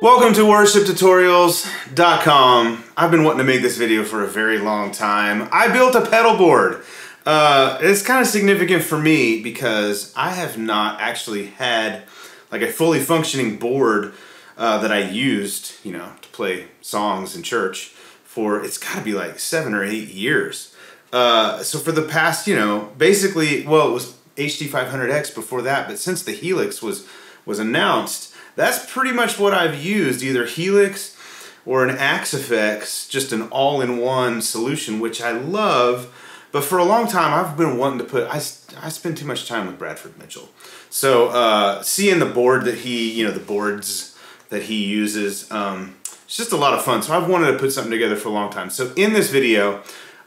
Welcome to worshiptutorials.com. I've been wanting to make this video for a very long time. I built a pedal board. It's kind of significant for me because I have not actually had like a fully functioning board that I used, you know, to play songs in church for, it's gotta be like 7 or 8 years. So for the past, you know, basically, well, it was HD500X before that, but since the Helix was announced, that's pretty much what I've used, either Helix or an Axe FX, just an all-in-one solution, which I love. But for a long time, I've been wanting to put, I spend too much time with Bradford Mitchell. So seeing the board that he, you know, the boards that he uses, it's just a lot of fun. So I've wanted to put something together for a long time. So in this video,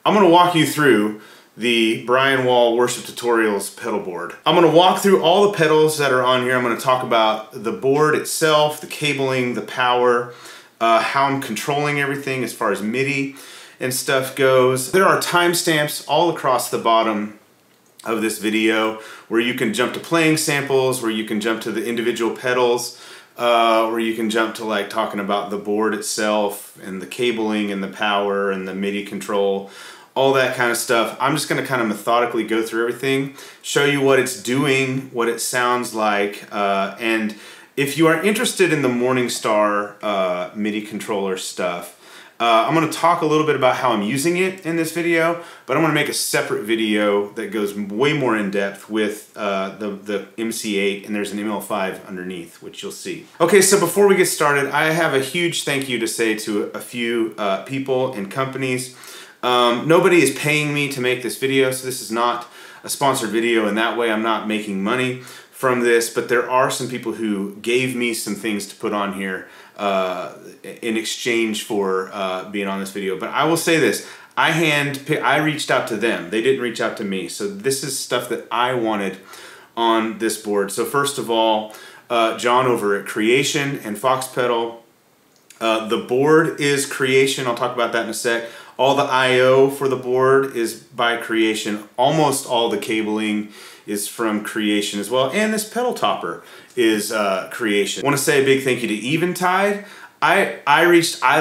I'm gonna walk you through the Brian Wall Worship Tutorials pedal board. I'm gonna walk through all the pedals that are on here. I'm gonna talk about the board itself, the cabling, the power, how I'm controlling everything as far as MIDI and stuff goes. There are timestamps all across the bottom of this video where you can jump to playing samples, where you can jump to the individual pedals, where you can jump to like talking about the board itself and the cabling and the power and the MIDI control, all that kind of stuff. I'm just gonna kind of methodically go through everything, show you what it's doing, what it sounds like, and if you are interested in the Morningstar MIDI controller stuff, I'm gonna talk a little bit about how I'm using it in this video, but I'm gonna make a separate video that goes way more in depth with the MC8, and there's an ML5 underneath, which you'll see. Okay, so before we get started, I have a huge thank you to say to a few people and companies. Nobody is paying me to make this video, so this is not a sponsored video in that way. I'm not making money from this, but there are some people who gave me some things to put on here in exchange for being on this video. But I will say this, I reached out to them. They didn't reach out to me. So this is stuff that I wanted on this board. So first of all, John over at Creation and Fox Pedal. The board is Creation. I'll talk about that in a sec. All the I.O. for the board is by Creation. Almost all the cabling is from Creation as well. And this pedal topper is Creation. I want to say a big thank you to Eventide. I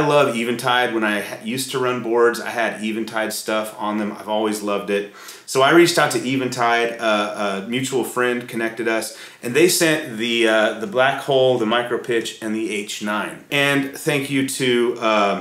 love Eventide. When I used to run boards, I had Eventide stuff on them. I've always loved it. So I reached out to Eventide. A mutual friend connected us, and they sent the Blackhole, the MicroPitch, and the H9. And thank you to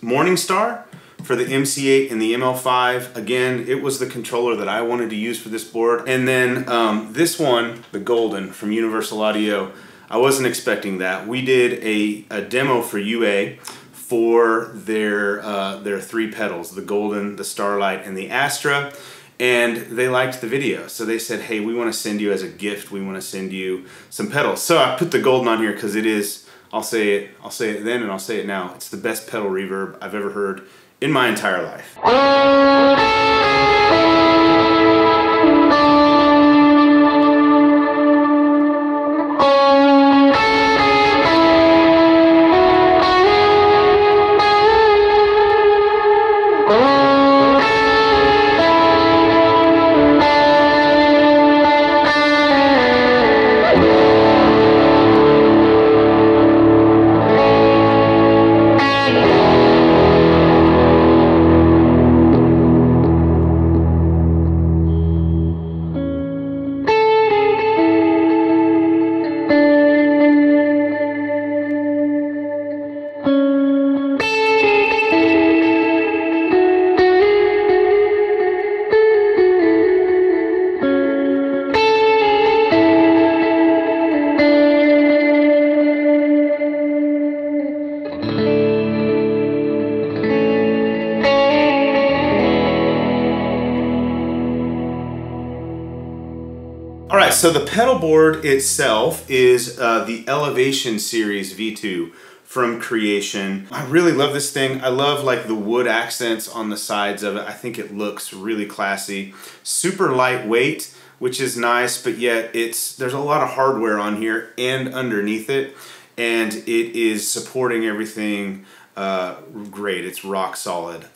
Morningstar for the MC8 and the ML5. Again, it was the controller that I wanted to use for this board. And then this one, the Golden from Universal Audio, I wasn't expecting that. We did a demo for UA for their three pedals, the Golden, the Starlight, and the Astra, and they liked the video. So they said, hey, we wanna send you as a gift, we wanna send you some pedals. So I put the Golden on here because it is, I'll say it then and I'll say it now, it's the best pedal reverb I've ever heard in my entire life. So the pedal board itself is the Elevation Series V2 from Creation. I really love this thing. I love like the wood accents on the sides of it. I think it looks really classy. Super lightweight, which is nice, but yet there's a lot of hardware on here and underneath it, and it is supporting everything great. It's rock solid.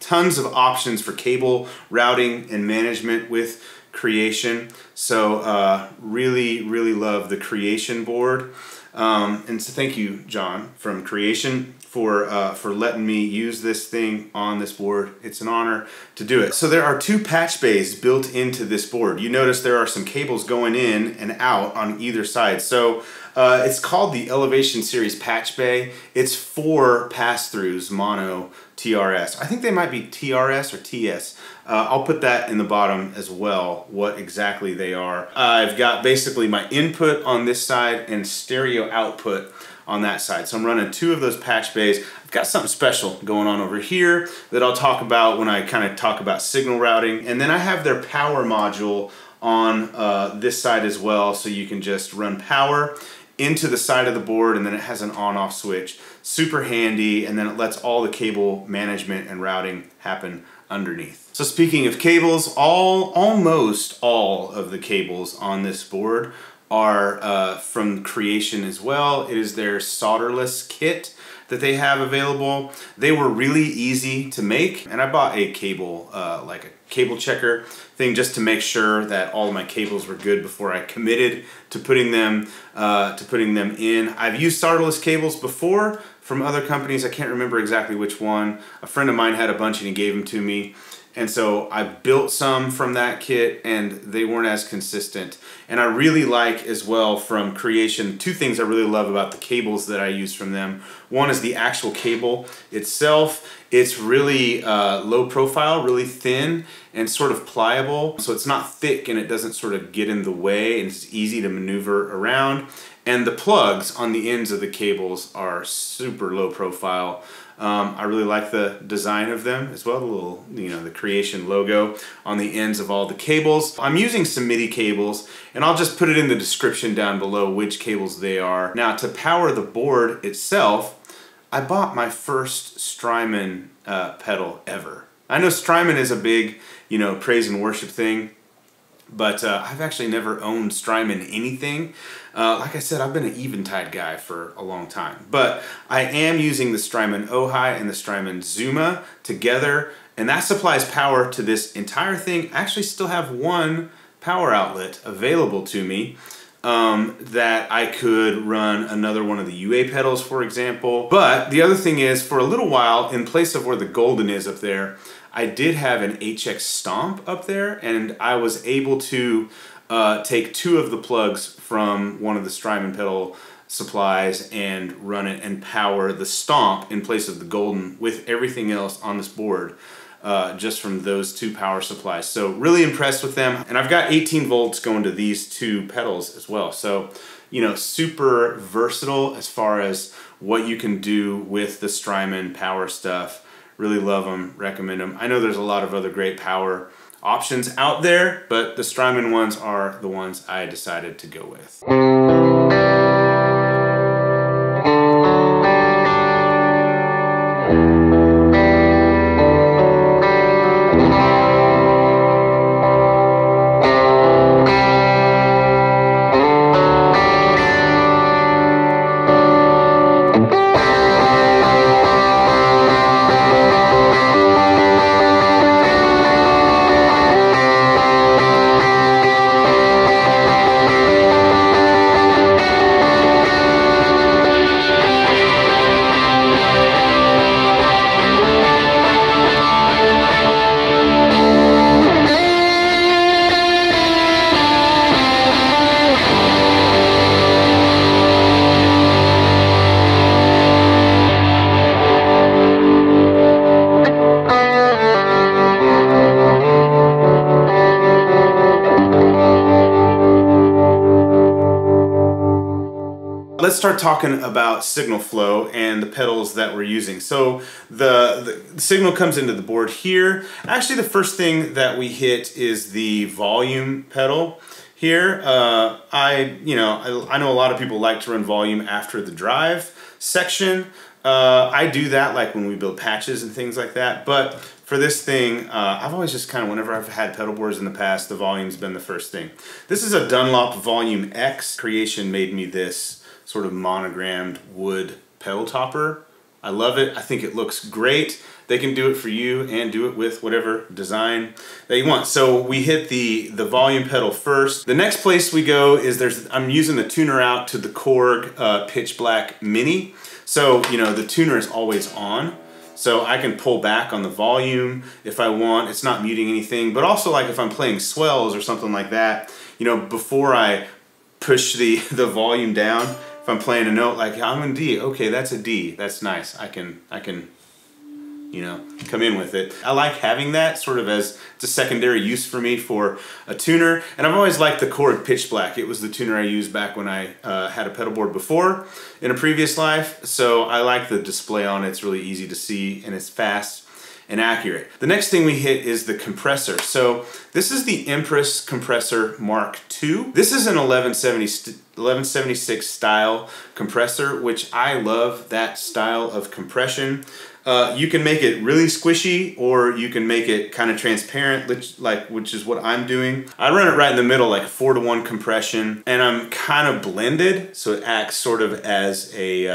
Tons of options for cable routing and management with Creation. So really, really love the Creation board. And so thank you, John, from Creation for letting me use this thing on this board. It's an honor to do it. So there are two patch bays built into this board. You notice there are some cables going in and out on either side. So it's called the Elevation Series Patch Bay. It's 4 pass-throughs mono TRS. I think they might be TRS or TS. I'll put that in the bottom as well, what exactly they are. I've got basically my input on this side and stereo output on that side. So I'm running 2 of those patch bays. I've got something special going on over here that I'll talk about when I kind of talk about signal routing. And then I have their power module on this side as well, so you can just run power into the side of the board, and then it has an on-off switch. Super handy, and then it lets all the cable management and routing happen underneath. So speaking of cables, almost all of the cables on this board are from Creation as well. It is their solderless kit that they have available. They were really easy to make, and I bought a cable, like a cable checker thing, just to make sure that all of my cables were good before I committed to putting them in. I've used solderless cables before from other companies. I can't remember exactly which one. A friend of mine had a bunch and he gave them to me. And so I built some from that kit, and they weren't as consistent. And I really like as well from Creation, 2 things I really love about the cables that I use from them. One is the actual cable itself. It's really low profile, really thin, and sort of pliable. So it's not thick and it doesn't sort of get in the way, and it's easy to maneuver around. And the plugs on the ends of the cables are super low profile. I really like the design of them as well, the little, you know, the Creation logo on the ends of all the cables. I'm using some MIDI cables, and I'll just put it in the description down below which cables they are. Now, to power the board itself, I bought my first Strymon pedal ever. I know Strymon is a big, you know, praise and worship thing, but I've actually never owned Strymon anything. Like I said, I've been an Eventide guy for a long time, but I am using the Strymon Ojai and the Strymon Zuma together, and that supplies power to this entire thing. I actually still have 1 power outlet available to me that I could run another one of the UA pedals, for example. But the other thing is, for a little while, in place of where the Golden is up there, I did have an HX Stomp up there, and I was able to take 2 of the plugs from one of the Strymon pedal supplies and run it and power the Stomp in place of the Golden with everything else on this board, just from those 2 power supplies. So really impressed with them. And I've got 18 volts going to these 2 pedals as well. So, you know, super versatile as far as what you can do with the Strymon power stuff. Really love them, recommend them. I know there's a lot of other great power options out there, but the Strymon ones are the ones I decided to go with. Let's start talking about signal flow and the pedals that we're using. So the signal comes into the board here. Actually, the first thing that we hit is the volume pedal Here, I know a lot of people like to run volume after the drive section. I do that like when we build patches and things like that, but for this thing, I've always just kind of, whenever I've had pedal boards in the past, the volume's been the first thing. This is a Dunlop Volume X. Creation made me this sort of monogrammed wood pedal topper. I love it. I think it looks great. They can do it for you and do it with whatever design that you want. So we hit the volume pedal first. The next place we go is I'm using the tuner out to the Korg Pitch Black Mini. So, you know, the tuner is always on. So I can pull back on the volume if I want. It's not muting anything, but also like if I'm playing swells or something like that, you know, before I push the volume down, if I'm playing a note like I'm in D, okay, that's a D, that's nice. I can you know, come in with it. I like having that sort of as it's a secondary use for me for a tuner. And I've always liked the Korg Pitch Black. It was the tuner I used back when I had a pedal board before in a previous life. So I like the display on it. It's really easy to see and it's fast and accurate. The next thing we hit is the compressor. So this is the Empress Compressor MkII. This is an 1176 style compressor, which I love that style of compression. You can make it really squishy or you can make it kind of transparent, which is what I'm doing. I run it right in the middle, like 4:1 compression, and I'm kind of blended. So it acts sort of as a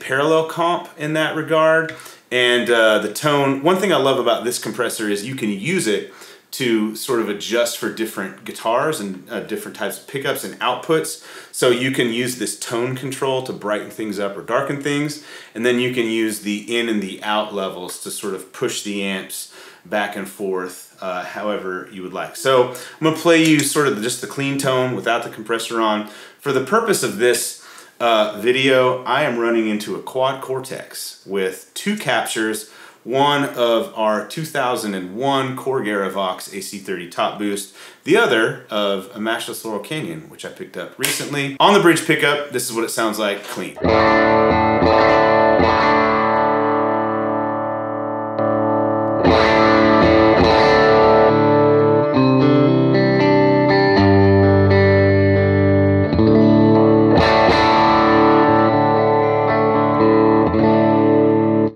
parallel comp in that regard. And the tone, one thing I love about this compressor is you can use it to sort of adjust for different guitars and different types of pickups and outputs. So you can use this tone control to brighten things up or darken things. And then you can use the in and the out levels to sort of push the amps back and forth however you would like. So I'm gonna play you sort of just the clean tone without the compressor on. For the purpose of this video, I am running into a Quad Cortex with 2 captures, one of our 2001 Korg era Vox AC30 top boost, the other of a Mashless Laurel Canyon, which I picked up recently. On the bridge pickup, this is what it sounds like clean.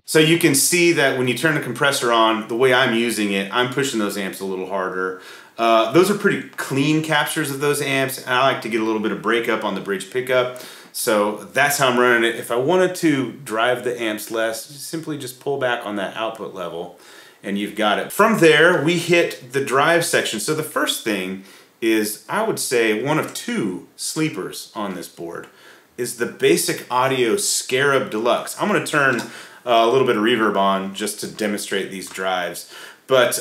So you can see that when you turn the compressor on, the way I'm using it, I'm pushing those amps a little harder. Those are pretty clean captures of those amps, and I like to get a little bit of breakup on the bridge pickup. So that's how I'm running it. If I wanted to drive the amps less, simply just pull back on that output level and you've got it. From there, we hit the drive section. So the first thing is, I would say, one of 2 sleepers on this board is the Basic Audio Scarab Deluxe. I'm gonna turn a little bit of reverb on just to demonstrate these drives. But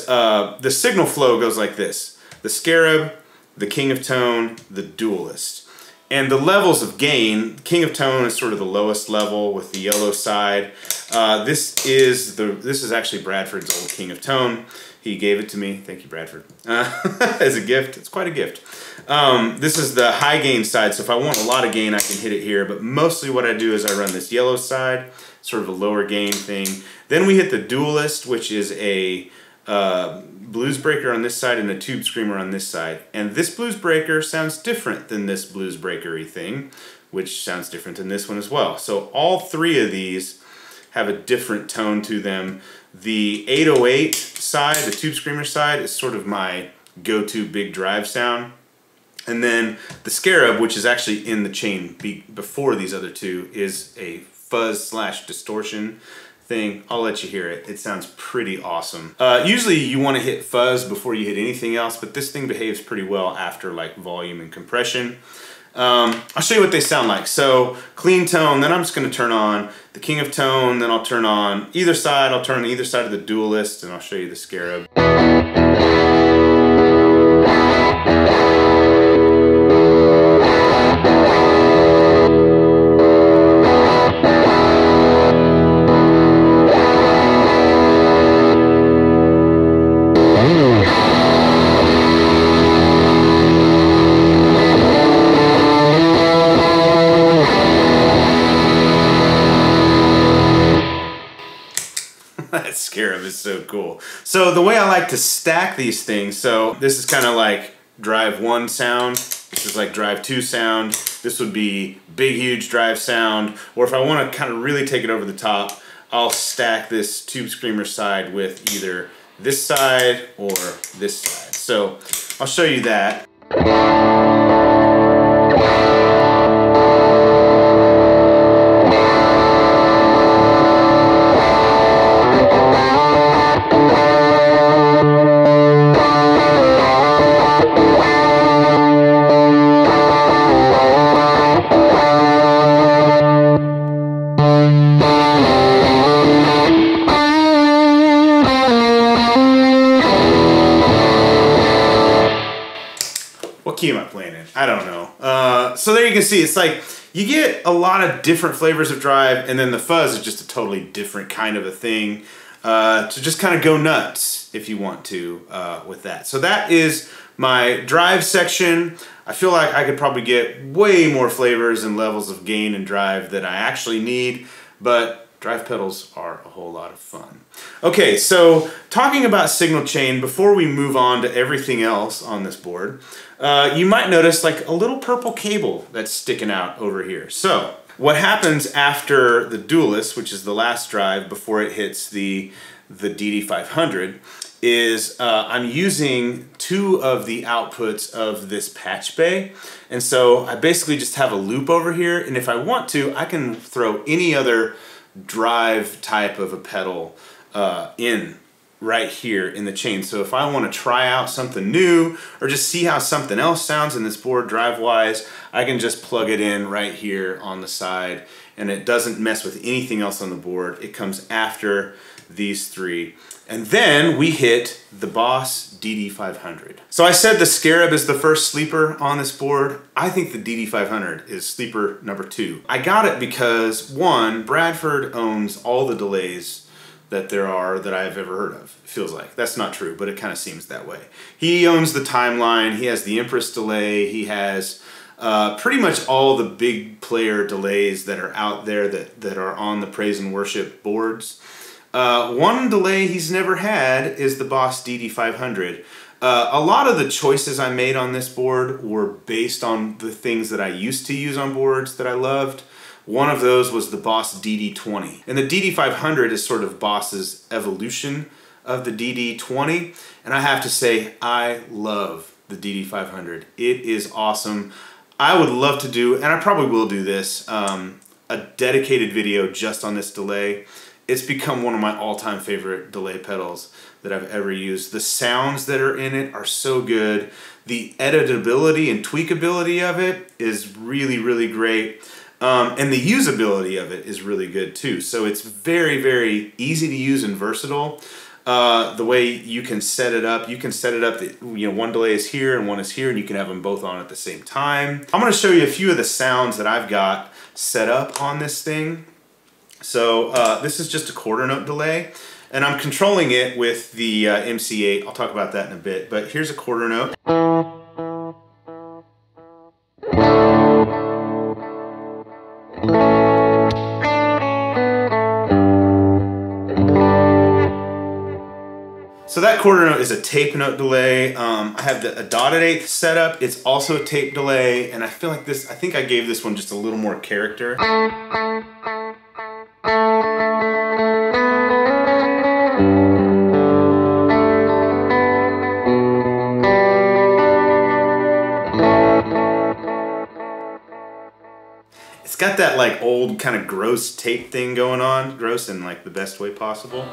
the signal flow goes like this. The Scarab, the King of Tone, the Duellist. And the levels of gain, King of Tone is sort of the lowest level with the yellow side. This is actually Bradford's old King of Tone. He gave it to me. Thank you, Bradford. As a gift. It's quite a gift. This is the high gain side, so if I want a lot of gain, I can hit it here. But mostly what I do is I run this yellow side, sort of a lower gain thing. Then we hit the Duellist, which is a blues breaker on this side and a tube screamer on this side. And this blues breaker sounds different than this blues breakery thing, which sounds different than this one as well. So all 3 of these have a different tone to them. The 808 side, the tube screamer side, is sort of my go-to big drive sound. And then the Scarab, which is actually in the chain before these other 2, is a fuzz/distortion thing. I'll let you hear it. It sounds pretty awesome. Usually you want to hit fuzz before you hit anything else, but this thing behaves pretty well after like volume and compression. I'll show you what they sound like. So clean tone, then I'm just going to turn on the King of Tone, then I'll turn on either side. I'll turn on either side of the Duellist, and I'll show you the Scarab. That Scarab is so cool. So the way I like to stack these things, so this is kind of like drive one sound. This is like drive two sound. This would be big, huge drive sound. Or if I want to kind of really take it over the top, I'll stack this tube screamer side with either this side or this side. So I'll show you that. Key am I playing in? I don't know. So there you can see, it's like you get a lot of different flavors of drive, and then the fuzz is just a totally different kind of a thing. So just kind of go nuts if you want to with that. So that is my drive section. I feel like I could probably get way more flavors and levels of gain and drive that I actually need, but drive pedals are a whole lot of fun. Okay, so talking about signal chain, before we move on to everything else on this board, you might notice like a little purple cable that's sticking out over here. So what happens after the Duellist, which is the last drive before it hits the DD500, is I'm using two of the outputs of this patch bay. And so I basically just have a loop over here, and if I want to, I can throw any other drive type of a pedal in right here in the chain. So if I want to try out something new or just see how something else sounds in this board drive wise, I can just plug it in right here on the side, and it doesn't mess with anything else on the board. It comes after these three. And then we hit the Boss DD-500. So I said the Scarab is the first sleeper on this board. I think the DD-500 is sleeper number two. I got it because, one, Bradford owns all the delays that there are that I've ever heard of. It feels like. That's not true, but it kind of seems that way. He owns the timeline. He has the Empress delay. He has pretty much all the big player delays that are out there that are on the praise and worship boards. One delay he's never had is the Boss DD-500. A lot of the choices I made on this board were based on the things that I used to use on boards that I loved. One of those was the Boss DD-20. And the DD-500 is sort of Boss's evolution of the DD-20. And I have to say, I love the DD-500. It is awesome. I would love to do, and I probably will do this, a dedicated video just on this delay. It's become one of my all-time favorite delay pedals that I've ever used. The sounds that are in it are so good. The editability and tweakability of it is really, really great. And the usability of it is really good too. So it's very, very easy to use and versatile. The way you can set it up, that, you know, one delay is here and one is here, and you can have them both on at the same time. I'm gonna show you a few of the sounds that I've got set up on this thing. So this is just a quarter note delay, and I'm controlling it with the MC8. I'll talk about that in a bit, but here's a quarter note. So that quarter note is a tape note delay. I have a dotted eighth set up. It's also a tape delay, and I feel like this, I think I gave this one just a little more character. Got that like old kind of gross tape thing going on, gross in like the best way possible.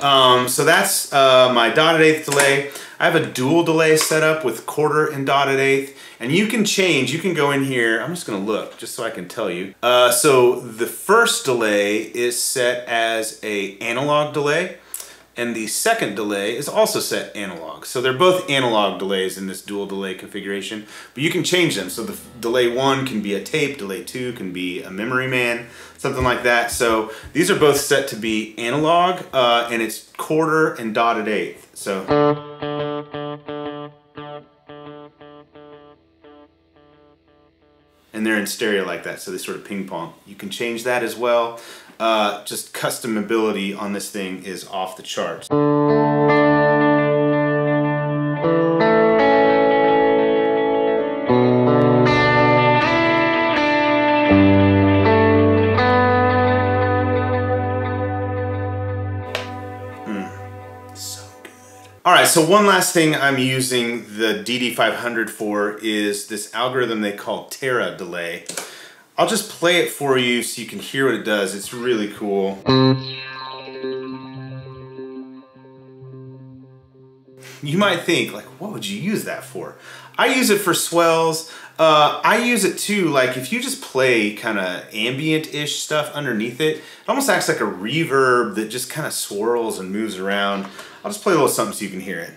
So that's my dotted eighth delay. I have a dual delay set up with quarter and dotted eighth, and you can change, you can go in here, I'm just gonna look just so I can tell you. So the first delay is set as a analog delay, and the second delay is also set analog. So they're both analog delays in this dual delay configuration, but you can change them. So the delay one can be a tape, delay two can be a memory man, something like that. So these are both set to be analog, and it's quarter and dotted eighth. So. And they're in stereo like that, so they sort of ping pong. You can change that as well. Just customability on this thing is off the charts. Alright, so one last thing I'm using the DD500 for is this algorithm they call Terra Delay. I'll just play it for you so you can hear what it does. It's really cool. You might think, like, what would you use that for? I use it for swells. I use it too, like, if you just play kind of ambient-ish stuff underneath it, it almost acts like a reverb that just kind of swirls and moves around. I'll just play a little something so you can hear it.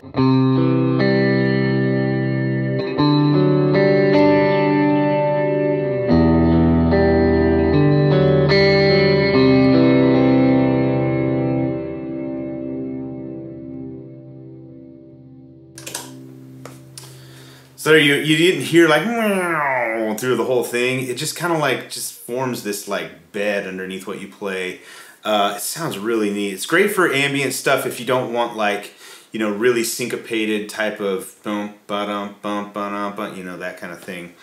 So you didn't hear like meow through the whole thing. It just kind of like just forms this like bed underneath what you play. It sounds really neat. It's great for ambient stuff if you don't want like, you know, really syncopated type of boom ba dum bum ba dum ba, you know, that kind of thing.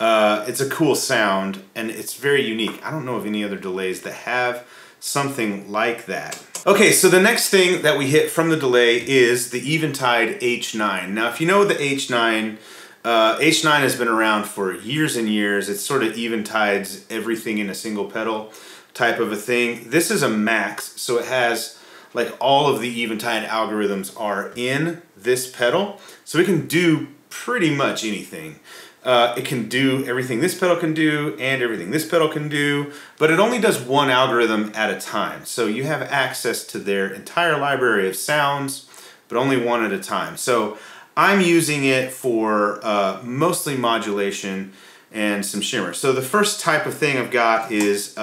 It's a cool sound and it's very unique. I don't know of any other delays that have something like that. Okay, so the next thing that we hit from the delay is the Eventide H9. Now, if you know the H9 has been around for years and years. It's sort of Eventide's everything in a single pedal type of a thing. This is a Max, so it has like all of the Eventide algorithms are in this pedal. So it can do pretty much anything. It can do everything this pedal can do and everything this pedal can do, but it only does one algorithm at a time. So you have access to their entire library of sounds, but only one at a time. So I'm using it for mostly modulation and some shimmer. So the first type of thing I've got is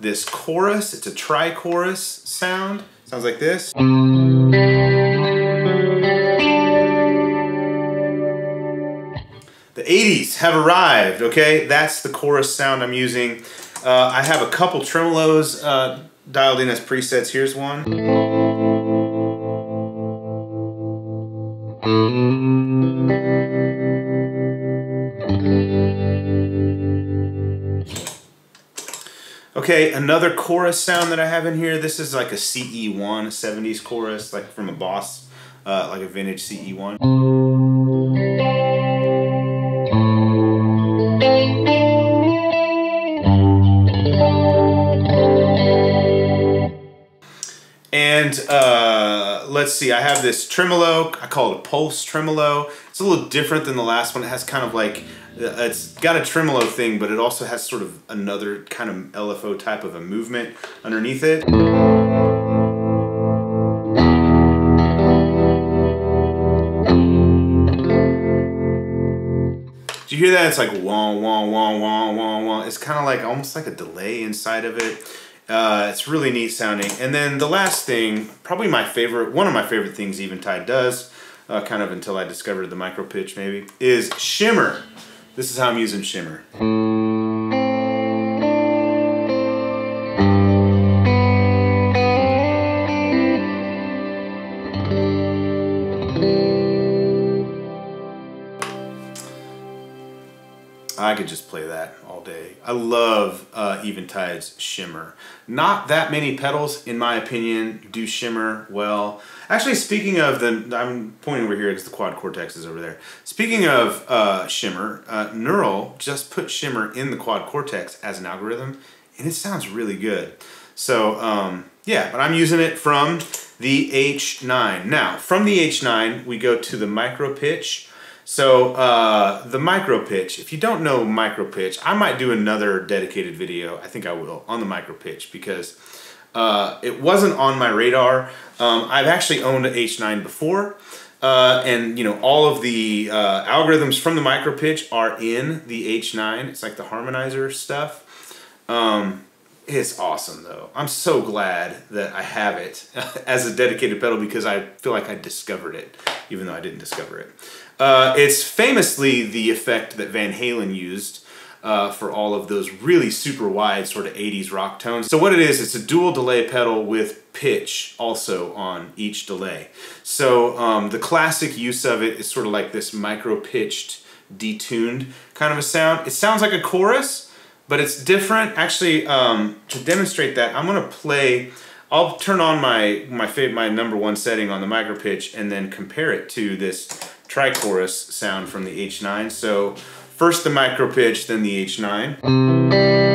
this chorus. It's a tri-chorus sound. Sounds like this. The 80s have arrived, okay? That's the chorus sound I'm using. I have a couple tremolos dialed in as presets. Here's one. Okay, another chorus sound that I have in here, this is like a CE1, a 70s chorus, like from a Boss, like a vintage CE1. And let's see, I have this tremolo, I call it a pulse tremolo. It's a little different than the last one. It has kind of like, it's got a tremolo thing, but it also has sort of another kind of LFO type of a movement underneath it. Do you hear that? It's like wah, wah, wah, wah, wah, wah. It's kind of like almost like a delay inside of it. It's really neat sounding. And then the last thing, probably my favorite, one of my favorite things Eventide does, kind of until I discovered the MicroPitch maybe, is shimmer. This is how I'm using shimmer. I could just play that all day. I love Eventide's shimmer. Not that many pedals, in my opinion, do shimmer well. Actually, speaking of the, I'm pointing over here because the Quad Cortex is over there. Speaking of shimmer, Neural just put shimmer in the Quad Cortex as an algorithm, and it sounds really good. So yeah, but I'm using it from the H9. Now, from the H9, we go to the MicroPitch. So the MicroPitch, if you don't know MicroPitch, I might do another dedicated video, I think I will, on the MicroPitch because it wasn't on my radar. I've actually owned an H9 before and you know all of the algorithms from the MicroPitch are in the H9. It's like the harmonizer stuff. It's awesome though. I'm so glad that I have it as a dedicated pedal because I feel like I discovered it, even though I didn't discover it. It's famously the effect that Van Halen used for all of those really super wide sort of 80s rock tones. So what it is, it's a dual delay pedal with pitch also on each delay. So the classic use of it is sort of like this micro-pitched, detuned kind of a sound. It sounds like a chorus, but it's different. Actually, to demonstrate that, I'm gonna play I'll turn on my number one setting on the MicroPitch and then compare it to this tri-chorus sound from the H9. So first the MicroPitch, then the H9.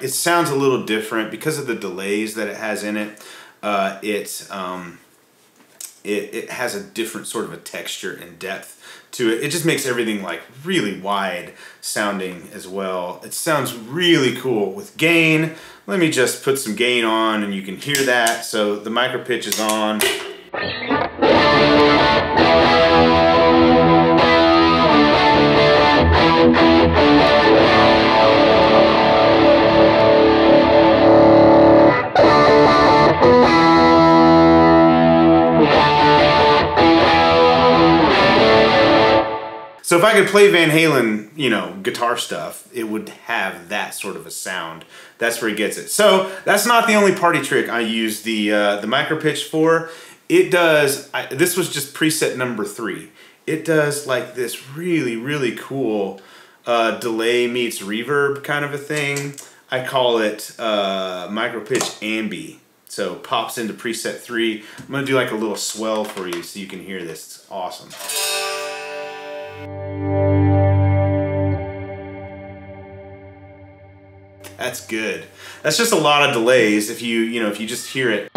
It sounds a little different because of the delays that it has in it. It has a different sort of a texture and depth to it. It just makes everything like really wide sounding as well. It sounds really cool with gain. Let me just put some gain on and you can hear that. So the MicroPitch is on. So if I could play Van Halen, you know, guitar stuff, it would have that sort of a sound. That's where he gets it. So that's not the only party trick I use the MicroPitch for. It does, this was just preset number 3. It does like this really, really cool delay meets reverb kind of a thing. I call it MicroPitch Ambi. So pops into preset 3. I'm gonna do like a little swell for you so you can hear this. It's awesome. That's good. That's just a lot of delays if you just hear it.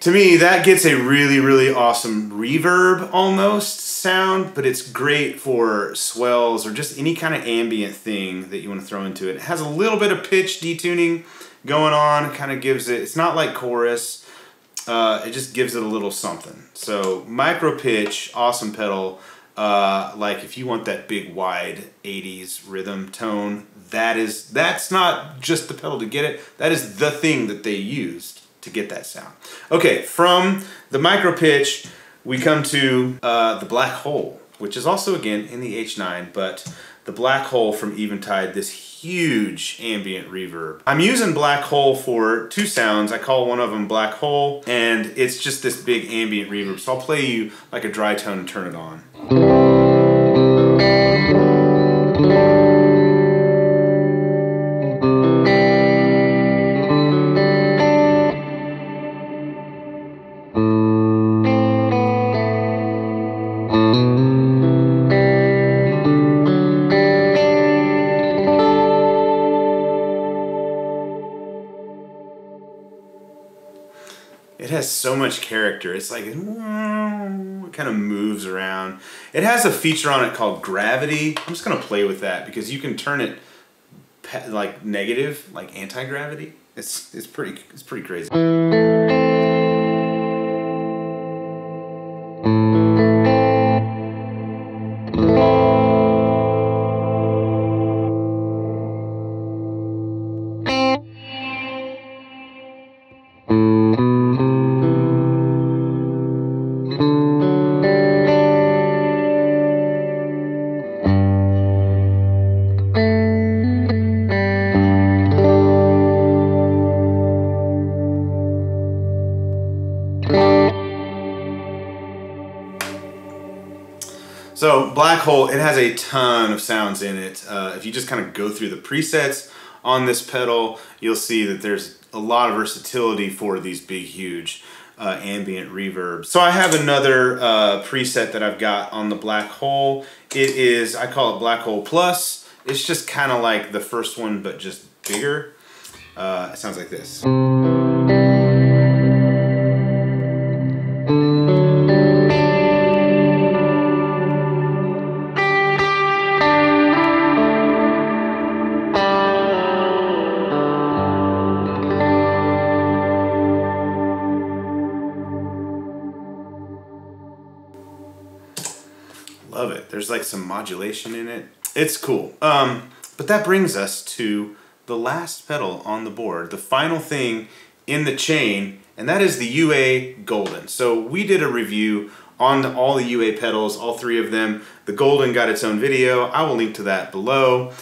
To me, that gets a really, really awesome reverb almost sound, but it's great for swells or just any kind of ambient thing that you want to throw into it. It has a little bit of pitch detuning going on. It kind of gives it, it's not like chorus, it just gives it a little something. So MicroPitch, awesome pedal. Like if you want that big wide 80s rhythm tone, that's not just the pedal to get it, that is the thing that they used to get that sound. Okay, from the MicroPitch, we come to the Blackhole, which is also again in the H9, but the Blackhole from Eventide, this huge ambient reverb. I'm using Blackhole for 2 sounds. I call one of them Blackhole, and it's just this big ambient reverb. So I'll play you like a dry tone and turn it on. It has so much character. It's like, it kind of moves around. It has a feature on it called gravity. I'm just gonna play with that because you can turn it like negative, like anti-gravity. It's pretty crazy. So Blackhole, it has a ton of sounds in it. If you just kind of go through the presets on this pedal, you'll see that there's a lot of versatility for these big, huge ambient reverbs. So I have another preset that I've got on the Blackhole. It is, I call it Blackhole Plus. It's just kind of like the first one, but just bigger. It sounds like this. There's like some modulation in it. It's cool. But that brings us to the last pedal on the board, the final thing in the chain, and that is the UA Golden. So we did a review on all the UA pedals, all three of them. The Golden got its own video. I will link to that below.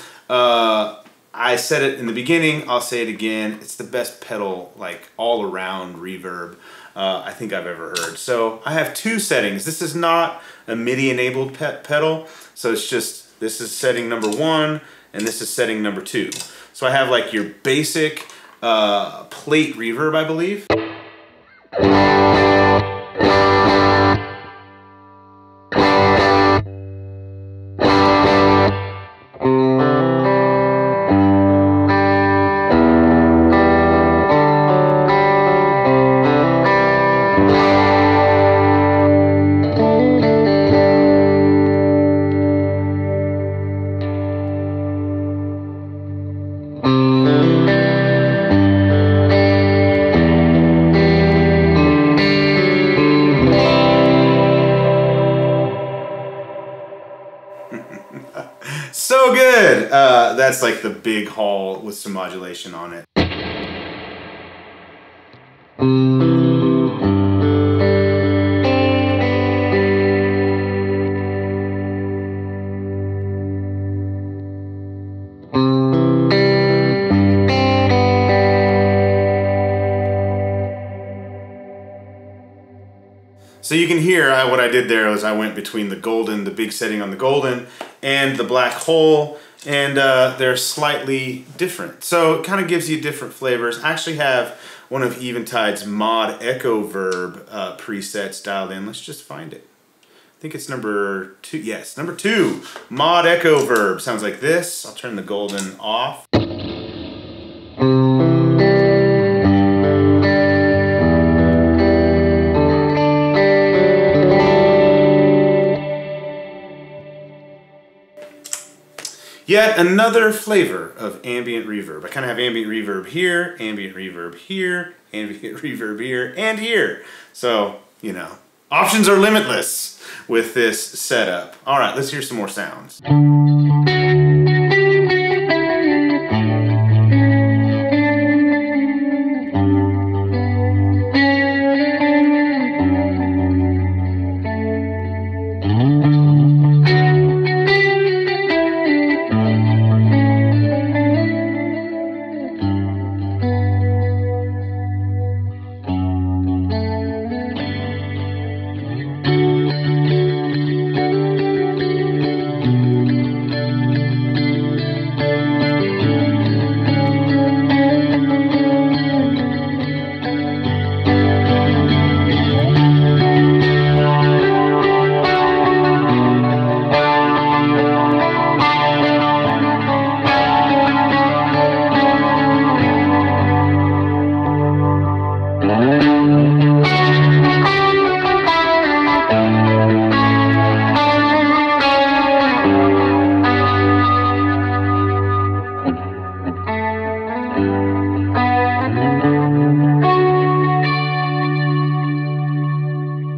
I said it in the beginning, I'll say it again. It's the best pedal, like all around reverb I think I've ever heard. So I have two settings. This is not a MIDI enabled pedal. So it's just, this is setting number one and this is setting number two. So I have like your basic plate reverb, I believe. So good! That's like the big haul with some modulation on it. So you can hear what I did there was I went between the Golden, the big setting on the Golden, and the Blackhole, and they're slightly different. So it kind of gives you different flavors. I actually have one of Eventide's Mod Echo Verb presets dialed in. Let's just find it. I think it's number two. Yes, number two, Mod Echo Verb. Sounds like this. I'll turn the Golden off. Yet another flavor of ambient reverb. I kind of have ambient reverb here, and here. So, you know, options are limitless with this setup. All right, let's hear some more sounds.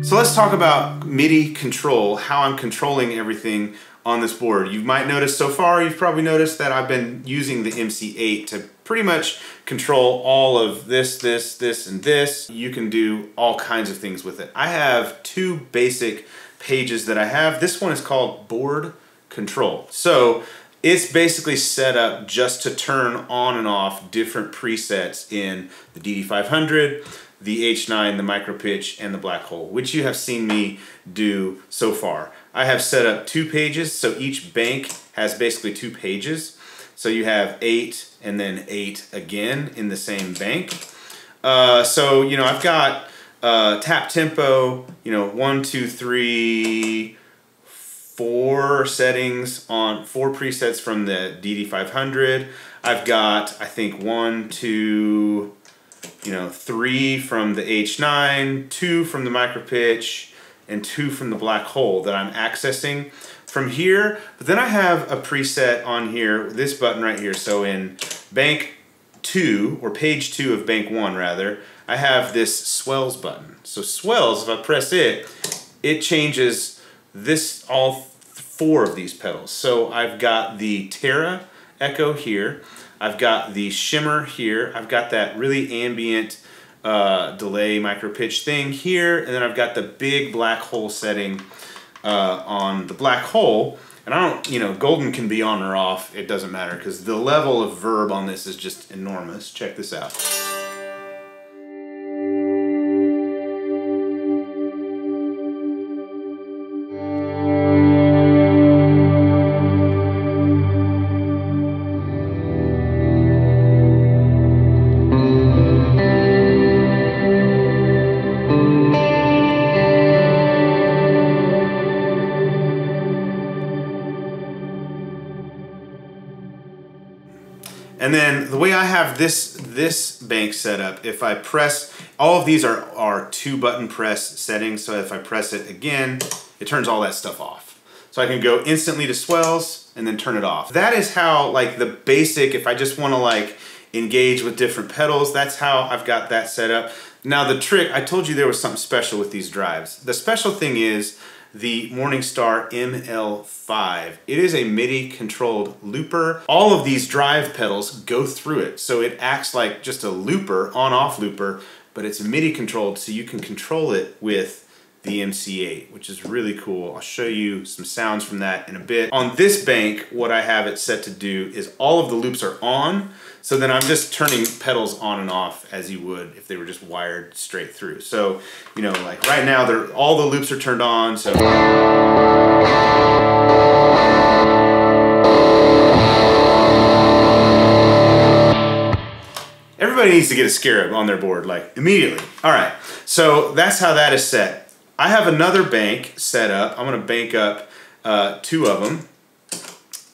So let's talk about MIDI control, how I'm controlling everything on this board. You might notice so far, you've probably noticed that I've been using the MC8 to pretty much control all of this, this, and this. You can do all kinds of things with it. I have two basic pages that I have. This one is called Board Control. So it's basically set up just to turn on and off different presets in the DD500, the H9, the MicroPitch, and the Blackhole, which you have seen me do so far. I have set up two pages, so each bank has basically two pages. So you have 8 and then 8 again in the same bank. So, you know, I've got tap tempo, you know, 1, 2, 3, 4 settings on 4 presets from the DD500. I've got, I think, 1, 2, you know, 3 from the H9, 2 from the MicroPitch, and 2 from the Blackhole that I'm accessing from here. But then I have a preset on here, this button right here. So in bank 2, or page 2 of bank 1 rather, I have this swells button. So swells, if I press it, it changes this all four of these pedals. So I've got the Terra Echo here, I've got the Shimmer here, I've got that really ambient delay micro pitch thing here, and then I've got the big black hole setting on the black hole. And I don't, you know, Golden can be on or off, it doesn't matter, because the level of verb on this is just enormous. Check this out. And then the way I have this bank set up, if I press, all of these are two button press settings, so if I press it again, it turns all that stuff off. So I can go instantly to swells and then turn it off. That is how, like, the basic, if I just wanna like engage with different pedals, that's how I've got that set up. Now the trick, I told you there was something special with these drives. The special thing is the Morningstar ML5. It is a MIDI controlled looper. All of these drive pedals go through it, so it acts like just a looper, on-off looper, but it's MIDI controlled, so you can control it with the MC8, which is really cool. I'll show you some sounds from that in a bit. On this bank, what I have it set to do is all of the loops are on, so then I'm just turning pedals on and off as you would if they were just wired straight through. So, you know, like right now, they're, all the loops are turned on, so. Everybody needs to get a Scarab on their board, like immediately. All right, so that's how that is set. I have another bank set up. I'm gonna bank up two of them.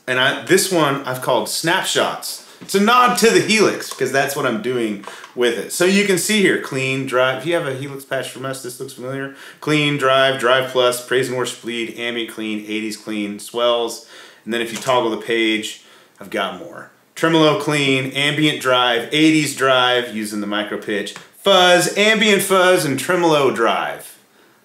And this one I've called Snapshots. It's a nod to the Helix, because that's what I'm doing with it. So you can see here, clean, drive. If you have a Helix patch from us, this looks familiar. Clean, drive plus, praise and worship lead, ambient clean, 80s clean, swells. And then if you toggle the page, I've got more. Tremolo clean, ambient drive, 80s drive, using the micro pitch, fuzz, ambient fuzz, and tremolo drive.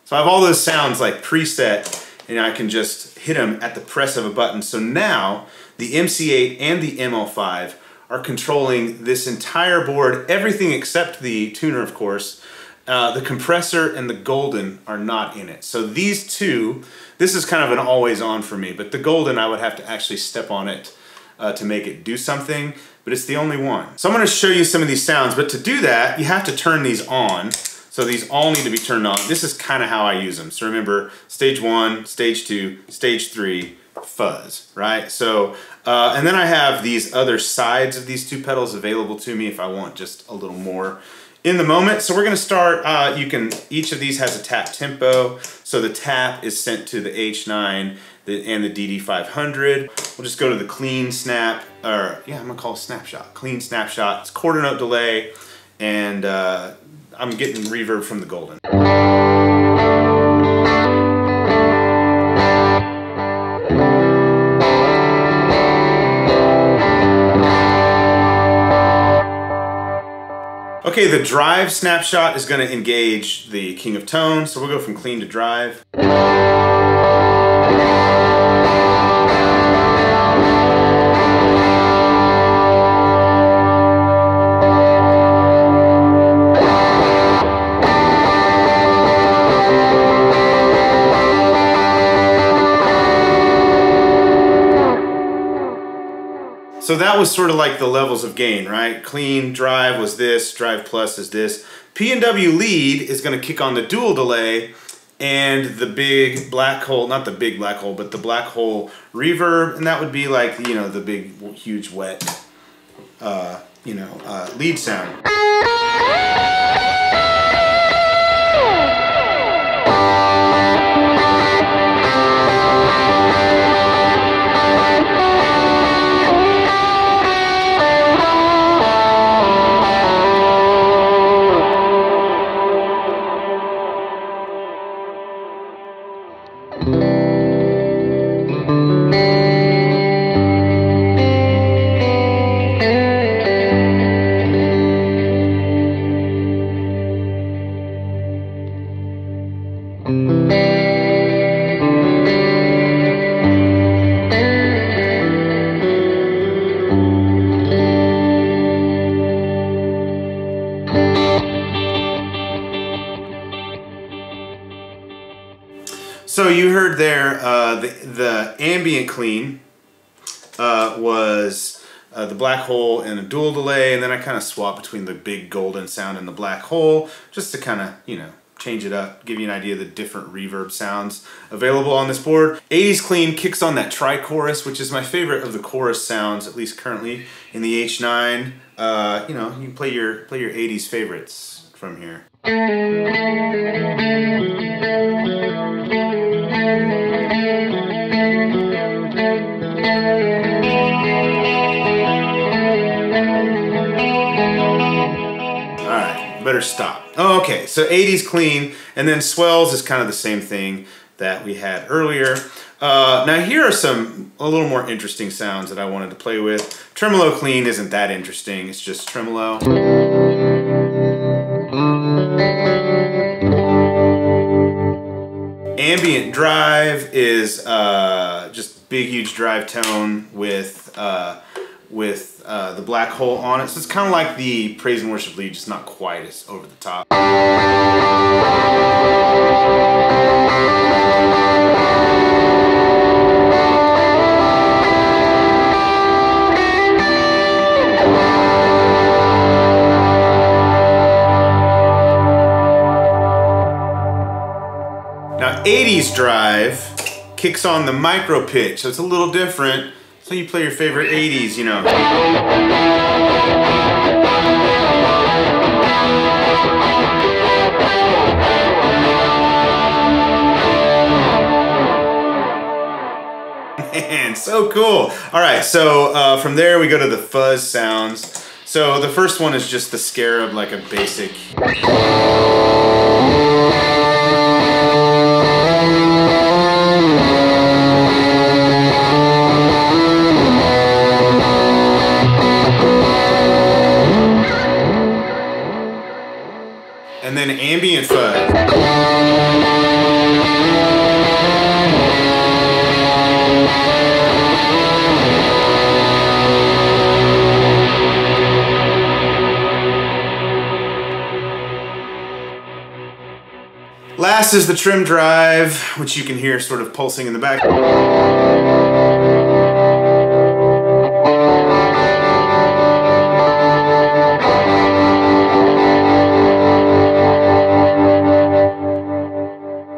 So I have all those sounds like preset, and I can just hit them at the press of a button. So now the MC8 and the ML5 are controlling this entire board, everything except the tuner, of course. The compressor and the Golden are not in it. So these two, this is kind of an always on for me, but the Golden I would have to actually step on it to make it do something, but it's the only one. So I'm gonna show you some of these sounds, but to do that, you have to turn these on. So these all need to be turned on. This is kind of how I use them. So remember, stage one, stage two, stage three, fuzz, right? So, and then I have these other sides of these two pedals available to me if I want just a little more in the moment. So we're gonna start, each of these has a tap tempo. So the tap is sent to the H9 and the DD500. We'll just go to the clean snap, or yeah, I'm gonna call it snapshot. Clean snapshot, it's quarter note delay, and I'm getting reverb from the Golden. Okay, the drive snapshot is going to engage the King of Tone, so we'll go from clean to drive. So that was sort of like the levels of gain, right? Clean, drive was this, drive plus is this. P&W lead is gonna kick on the dual delay and the big black hole, not the big black hole, but the black hole reverb, and that would be like, you know, the big, huge, wet, lead sound. So you heard there the ambient clean was the Blackhole and the dual delay, and then I kind of swap between the big golden sound and the Blackhole just to kind of, you know, change it up, give you an idea of the different reverb sounds available on this board. 80s clean kicks on that tri-chorus, which is my favorite of the chorus sounds, at least currently in the H9. You know, you can play your 80s favorites from here. Better stop. Oh, okay, so 80s clean, and then swells is kind of the same thing that we had earlier. Now here are some a little more interesting sounds that I wanted to play with. Tremolo clean isn't that interesting, it's just tremolo. Ambient drive is just big, huge drive tone with the Blackhole on it. So it's kind of like the Praise and Worship lead, just not quite as over the top. Now 80s drive kicks on the micro pitch, so it's a little different. So you play your favorite 80s, you know. Man, so cool. All right, so from there we go to the fuzz sounds. So the first one is just the scarab, like a basic. And then ambient fuzz. Last is the trim drive, which you can hear sort of pulsing in the back.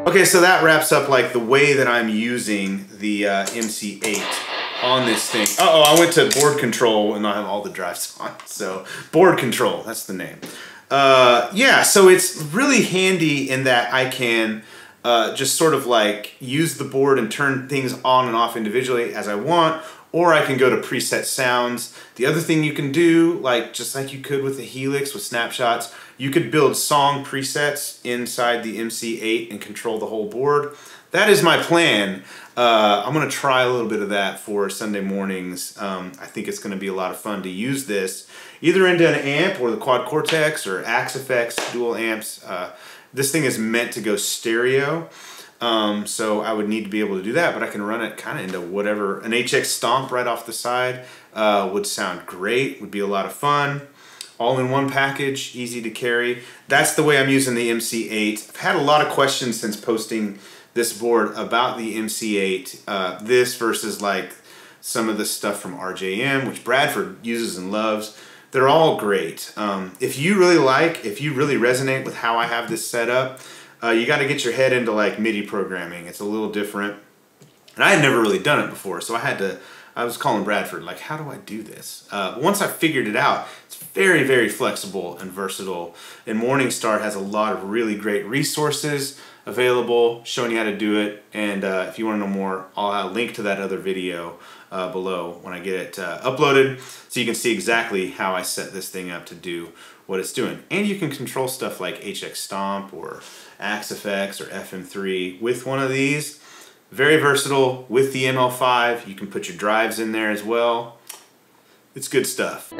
Okay, so that wraps up like the way that I'm using the MC8 on this thing. Uh-oh, I went to board control and I have all the drives on, so board control, that's the name. Yeah, so it's really handy in that I can just sort of like use the board and turn things on and off individually as I want, or I can go to preset sounds. The other thing you can do, like just like you could with the Helix with snapshots, you could build song presets inside the MC8 and control the whole board. That is my plan. I'm gonna try a little bit of that for Sunday mornings. I think it's gonna be a lot of fun to use this, either into an amp or the Quad Cortex or Axe FX dual amps. This thing is meant to go stereo. So I would need to be able to do that, but I can run it kind of into whatever. An HX Stomp right off the side would sound great, would be a lot of fun. All in one package, easy to carry. That's the way I'm using the MC8. I've had a lot of questions since posting this board about the MC8, this versus like some of the stuff from RJM, which Bradford uses and loves. They're all great. If you really resonate with how I have this set up, you got to get your head into like MIDI programming. It's a little different. And I had never really done it before, so I was calling Bradford, like, how do I do this? Once I figured it out, it's very, very flexible and versatile. And Morningstar has a lot of really great resources available showing you how to do it. And if you want to know more, I'll link to that other video below when I get it uploaded, so you can see exactly how I set this thing up to do what it's doing. And you can control stuff like HX Stomp or Axe FX or FM3 with one of these. Very versatile with the ML5. You can put your drives in there as well. It's good stuff.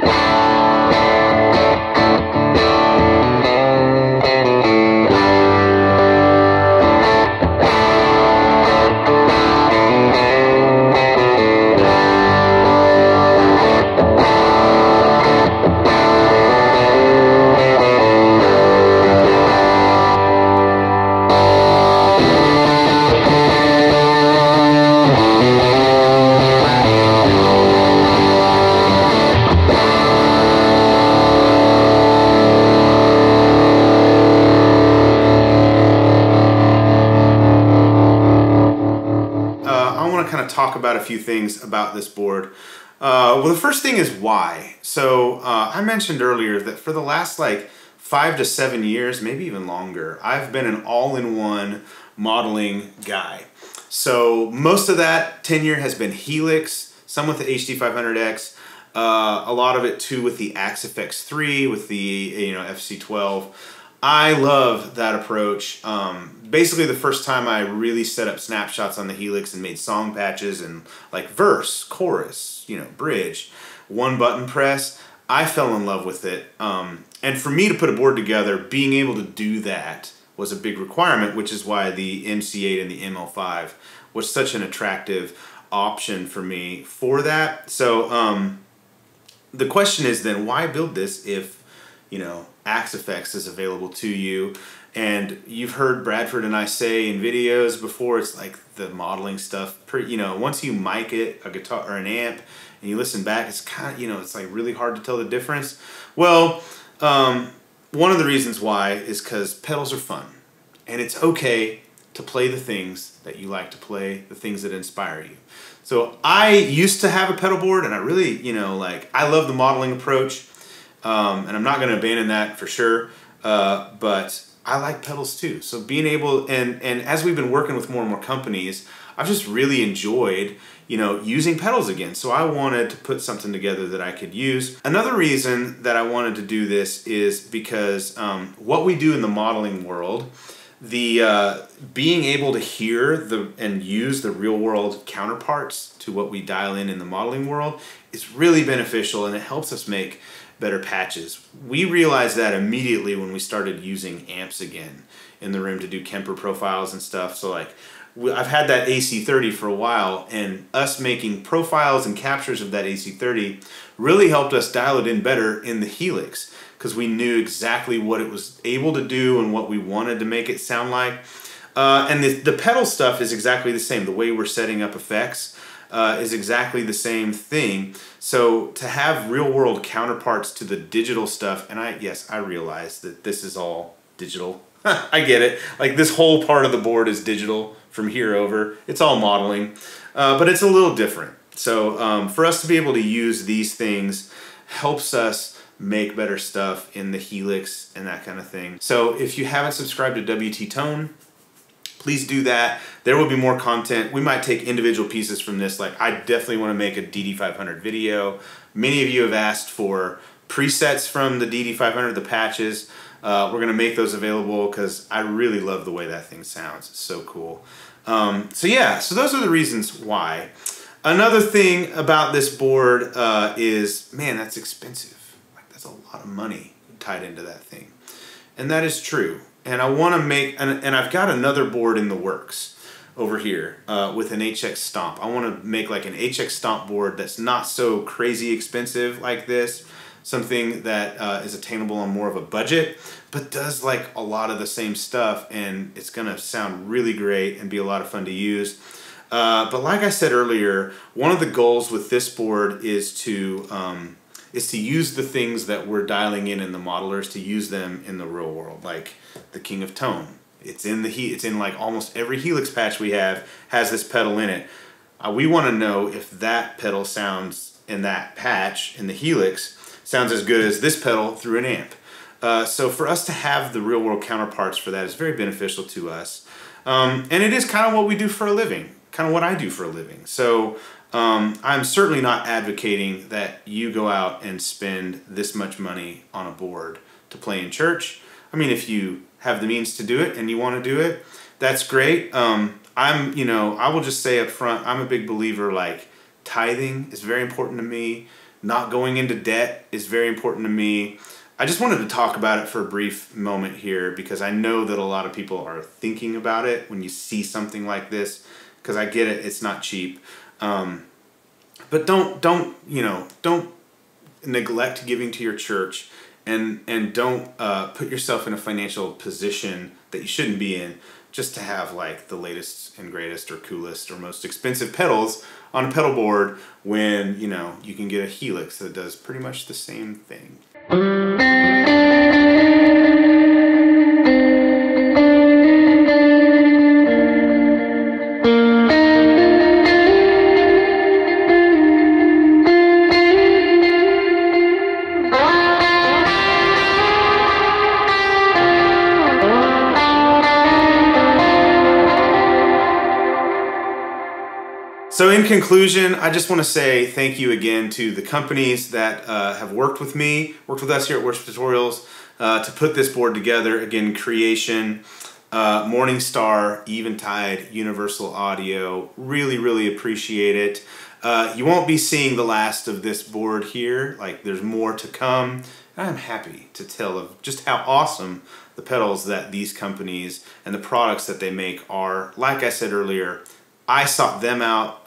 about a few things about this board. Well, the first thing is why. So I mentioned earlier that for the last like 5 to 7 years, maybe even longer, I've been an all-in-one modeling guy. So most of that tenure has been Helix, some with the HD500X, a lot of it too with the Axe FX3, with the FC12. I love that approach. Basically, the first time I really set up snapshots on the Helix and made song patches and like verse, chorus, bridge, one button press, I fell in love with it. And for me to put a board together, being able to do that was a big requirement, which is why the MC8 and the ML5 was such an attractive option for me for that. So the question is then, why build this if, Axe FX is available to you? And you've heard Bradford and I say in videos before, it's like the modeling stuff, once you mic it, a guitar or an amp, and you listen back, it's kind of, it's like really hard to tell the difference. Well, one of the reasons why is because pedals are fun, and it's okay to play the things that you like to play, the things that inspire you. So I used to have a pedal board, and I really, I love the modeling approach. And I'm not going to abandon that for sure, but I like pedals too. So being able, and as we've been working with more and more companies, I've just really enjoyed, using pedals again. So I wanted to put something together that I could use. Another reason that I wanted to do this is because what we do in the modeling world, the being able to hear and use the real world counterparts to what we dial in the modeling world is really beneficial, and it helps us make better patches. We realized that immediately when we started using amps again in the room to do Kemper profiles and stuff. So like, I've had that AC30 for a while, and us making profiles and captures of that AC30 really helped us dial it in better in the Helix, because we knew exactly what it was able to do and what we wanted to make it sound like. And the pedal stuff is exactly the same. The way we're setting up effects is exactly the same thing. So to have real world counterparts to the digital stuff, and yes, I realize that this is all digital. I get it. Like this whole part of the board is digital from here over. It's all modeling, but it's a little different. So for us to be able to use these things helps us make better stuff in the Helix and that kind of thing. So if you haven't subscribed to WT Tone, please do that. There will be more content. We might take individual pieces from this. Like, I definitely want to make a DD500 video. Many of you have asked for presets from the DD500, the patches. We're going to make those available because I really love the way that thing sounds. It's so cool. So yeah, so those are the reasons why. Another thing about this board is, man, that's expensive. Like, that's a lot of money tied into that thing. And that is true. And I want to make, and I've got another board in the works over here with an HX Stomp. I want to make like an HX Stomp board that's not so crazy expensive like this, something that is attainable on more of a budget, but does like a lot of the same stuff, and it's going to sound really great and be a lot of fun to use. But like I said earlier, one of the goals with this board is to use the things that we're dialing in the modelers, to use them in the real world, like the King of Tone. It's in like almost every Helix patch we have has this pedal in it. We want to know if that pedal sounds in that patch in the Helix sounds as good as this pedal through an amp. So for us to have the real world counterparts for that is very beneficial to us. And it is kind of what we do for a living, kind of what I do for a living. So I'm certainly not advocating that you go out and spend this much money on a board to play in church. I mean, if you have the means to do it and you want to do it, that's great. I will just say up front, I'm a big believer, like, tithing is very important to me. Not going into debt is very important to me. I just wanted to talk about it for a brief moment here because I know that a lot of people are thinking about it when you see something like this, because I get it, it's not cheap. But don't neglect giving to your church, and don't put yourself in a financial position that you shouldn't be in just to have like the latest and greatest or coolest or most expensive pedals on a pedal board when, you can get a Helix that does pretty much the same thing. conclusion, I just want to say thank you again to the companies that have worked with us here at Worship Tutorials to put this board together. Again, Creation, Morningstar, Eventide, Universal Audio. Really, really appreciate it. You won't be seeing the last of this board here. Like, there's more to come. I'm happy to tell of just how awesome the pedals that these companies and the products that they make are. Like I said earlier, I sought them out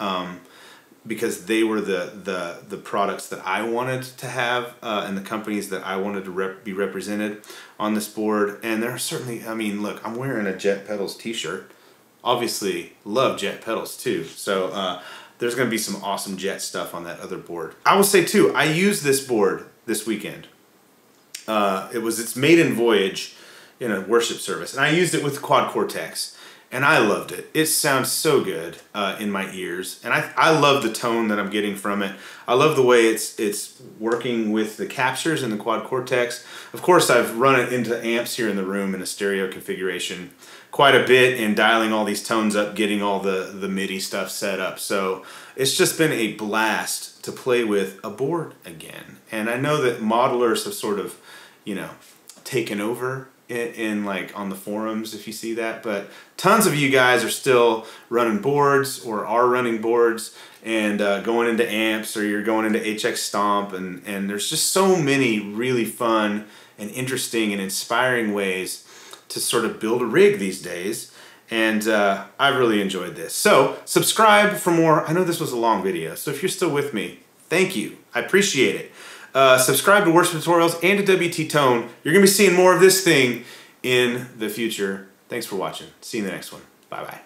because they were the products that I wanted to have and the companies that I wanted to be represented on this board. And there are certainly, I mean, look, I'm wearing a Jet Pedals t-shirt. Obviously, love Jet Pedals too. So there's going to be some awesome Jet stuff on that other board. I will say too, I used this board this weekend. It was its maiden voyage in a worship service, and I used it with the Quad Cortex. And I loved it. It sounds so good in my ears. And I love the tone that I'm getting from it. I love the way it's working with the captures in the Quad Cortex. Of course, I've run it into amps here in the room in a stereo configuration quite a bit and dialing all these tones up, getting all the MIDI stuff set up. So it's just been a blast to play with a board again. And I know that modelers have sort of, you know, taken over in like on the forums, if you see that, but tons of you guys are still running boards or are running boards and going into amps, or you're going into HX Stomp, and there's just so many really fun and interesting and inspiring ways to sort of build a rig these days, and I've really enjoyed this. So subscribe for more. I know this was a long video, so if you're still with me, thank you, I appreciate it. Subscribe to Worship Tutorials and to WT Tone. You're going to be seeing more of this thing in the future. Thanks for watching. See you in the next one. Bye-bye.